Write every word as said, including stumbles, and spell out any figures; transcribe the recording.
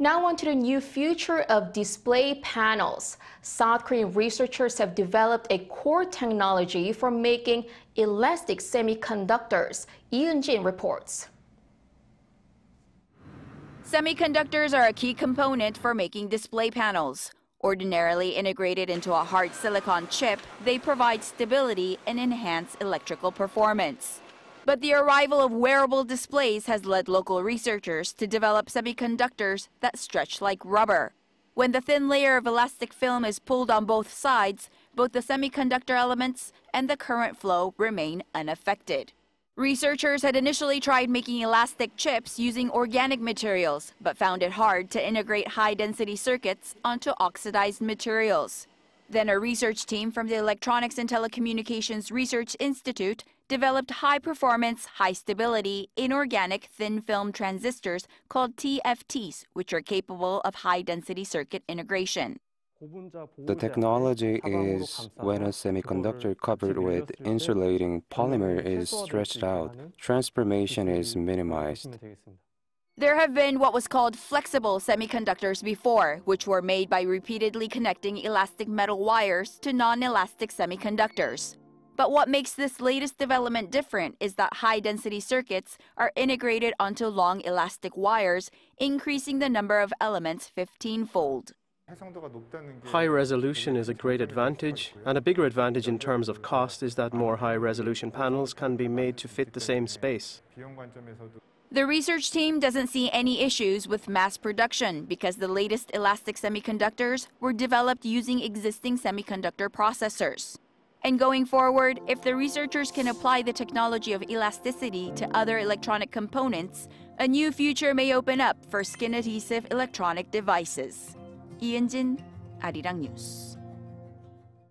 Now on to the new future of display panels. South Korean researchers have developed a core technology for making elastic semiconductors. Lee Eun-jin reports. Semiconductors are a key component for making display panels. Ordinarily integrated into a hard silicon chip, they provide stability and enhance electrical performance. But the arrival of wearable displays has led local researchers to develop semiconductors that stretch like rubber. When the thin layer of elastic film is pulled on both sides, both the semiconductor elements and the current flow remain unaffected. Researchers had initially tried making elastic chips using organic materials, but found it hard to integrate high-density circuits onto oxidized materials. Then a research team from the Electronics and Telecommunications Research Institute developed high-performance, high-stability, inorganic thin-film transistors called T F Ts, which are capable of high-density circuit integration. The technology is when a semiconductor covered with insulating polymer is stretched out, transformation is minimized. There have been what was called flexible semiconductors before, which were made by repeatedly connecting elastic metal wires to non-elastic semiconductors. But what makes this latest development different is that high-density circuits are integrated onto long elastic wires, increasing the number of elements fifteen-fold. High resolution is a great advantage, and a bigger advantage in terms of cost is that more high-resolution panels can be made to fit the same space. The research team doesn't see any issues with mass production because the latest elastic semiconductors were developed using existing semiconductor processors. And going forward, if the researchers can apply the technology of elasticity to other electronic components, a new future may open up for skin-adhesive electronic devices. Lee Eun-jin, Arirang News.